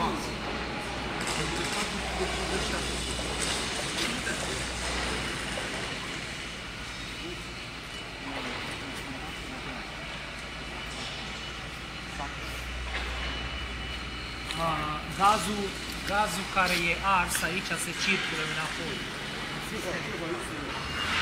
bază. Pentru că facem cu gazul care e ars aici se circulă înapoi.